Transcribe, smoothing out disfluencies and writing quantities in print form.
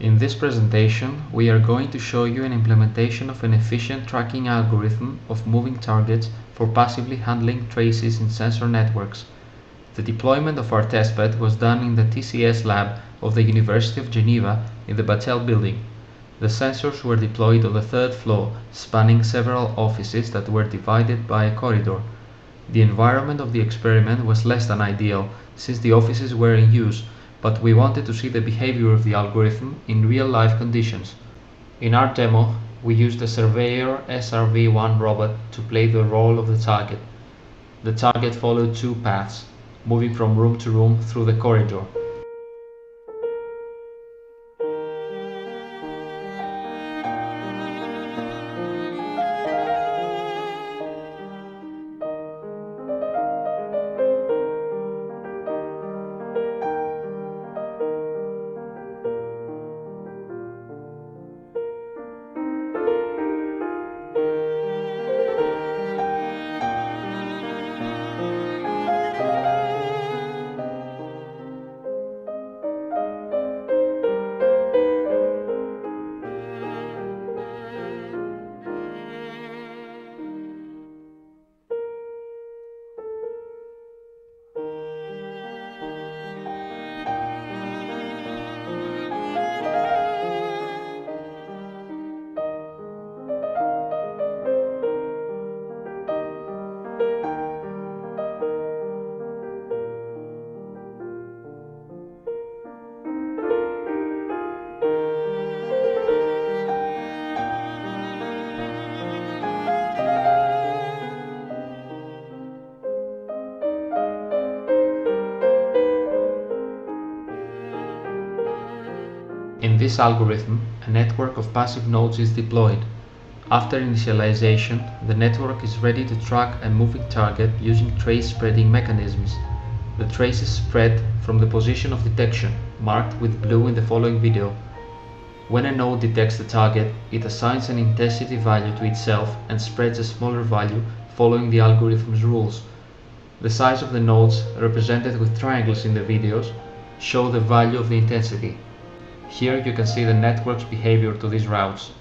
In this presentation, we are going to show you an implementation of an efficient tracking algorithm of moving targets for passively handling traces in sensor networks. The deployment of our testbed was done in the TCS Lab of the University of Geneva in the Battelle building. The sensors were deployed on the third floor, spanning several offices that were divided by a corridor. The environment of the experiment was less than ideal, since the offices were in use, but we wanted to see the behavior of the algorithm in real-life conditions. In our demo, we used the Surveyor SRV-1 robot to play the role of the target. The target followed two paths, moving from room to room through the corridor. In this algorithm, a network of passive nodes is deployed. After initialization, the network is ready to track a moving target using trace spreading mechanisms. The traces spread from the position of detection, marked with blue in the following video. When a node detects the target, it assigns an intensity value to itself and spreads a smaller value following the algorithm's rules. The size of the nodes, represented with triangles in the videos, show the value of the intensity. Here you can see the network's behavior to these routes.